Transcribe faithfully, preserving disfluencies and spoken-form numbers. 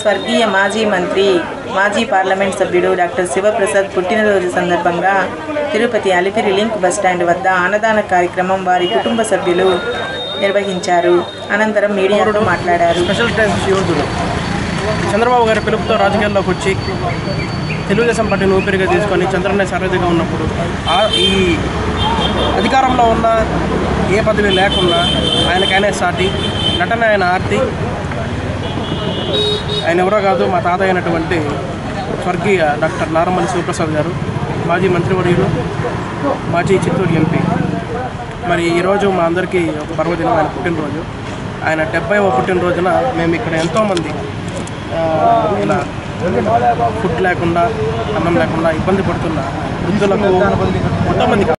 स्वर्गीय माजी मंत्री माजी पार्लमेंट सभ्युडु डाक्टर शिवप्रसाद पुट्टिन रोजु संदर्भंगा Tirupati Alipiri link bus stand वद्द अन्नदान कार्यक्रम वारी कुटुंब सभ्युलु निर्वहिंचारु। अनंतरम मीडियातो माट्लाडारु। चंद्रबाबु गारि पिलुपुतो राजकीयाल्लोकी वच्ची तेलुगुदेशं पार्टीनि ऊपिरिगा तीसुकोनि चंद्रन्न सारथिगा उन्नप्पुडु आ ई అధికారంలో ఉన్న ఏ పదవి లేకున్నా ఆయనకైనా సాటి నటన ఆయన ఆర్తి ఆయన ఎవరో కాదు మా తాత అయినటువంటి స్వర్గీయ డాక్టర్ నారమల్లి శివప్రసాద్ గారు మాజీ మంత్రివర్యులు మాజీ చిత్తూరు ఎంపీ। మరి ఈరోజు మా అందరికీ ఒక పర్వదినం ఆయన పుట్టినరోజు। ఆయన డెబ్బైవ పుట్టినరోజున మేము ఇక్కడ ఎంతోమంది ఇలా ఫుడ్ లేకుండా అన్నం లేకుండా ఇబ్బంది పడుతున్న వృద్ధులకు కొంతమంది